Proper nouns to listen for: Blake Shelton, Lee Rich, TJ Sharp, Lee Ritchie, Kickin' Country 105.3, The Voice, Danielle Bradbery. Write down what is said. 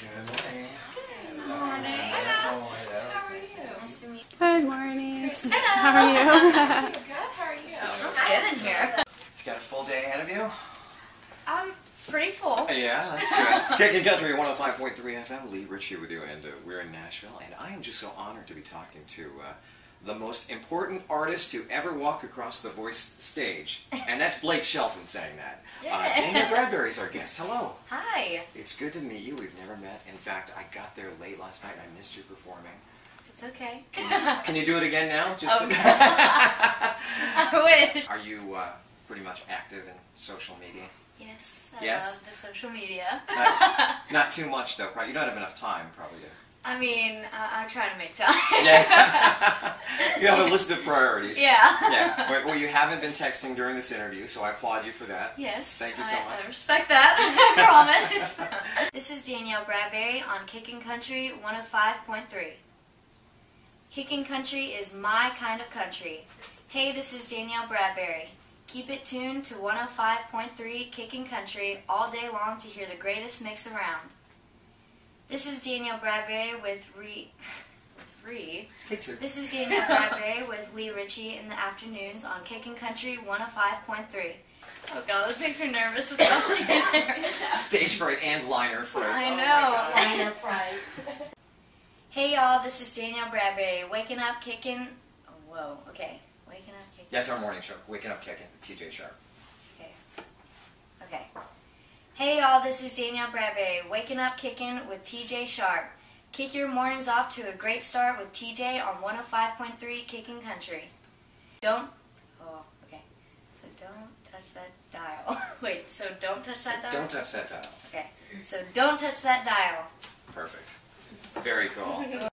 Good morning. How are you? Good. How are you? It smells good in here. It's got a full day ahead of you? I'm pretty full. Yeah, that's good. Kickin' Country 105.3 FM. Lee Rich here with you, and we're in Nashville, and I am just so honored to be talking to the most important artist to ever walk across the Voice stage, and that's Blake Shelton saying that. Yeah. Danielle Bradbery is our guest. Hello. Hi. It's good to meet you. We've never met. In fact, I got there late last night, and I missed you performing. It's okay. Can you do it again now? Just okay. I wish. Are you pretty much active in social media? Yes. I love the social media. Not too much though, right? You don't have enough time, probably. I mean, I try to make time. Yeah. You have a list of priorities. Yeah. Yeah. Well, you haven't been texting during this interview, so I applaud you for that. Yes. Thank you so much. I respect that. I promise. This is Danielle Bradbery on Kickin' Country 105.3. Kickin' Country is my kind of country. Hey, this is Danielle Bradbery. Keep it tuned to 105.3 Kickin' Country all day long to hear the greatest mix around. This is Danielle Bradbery with This is Danielle Bradbery with Lee Ritchie in the afternoons on Kickin' Country 105.3. Oh God, this makes me nervous about standing there. Stage fright and liner fright. I know. Liner fright. Hey y'all, this is Danielle Bradbery, waking up, kicking. Oh, whoa, okay. Waking up, kicking. That's our morning show, waking up, kicking. TJ Sharp. Okay. Okay. Hey y'all, this is Danielle Bradbery, waking up, kicking with TJ Sharp. Kick your mornings off to a great start with TJ on 105.3 Kickin' Country. Don't touch that dial. Okay. So don't touch that dial. Perfect. Very cool.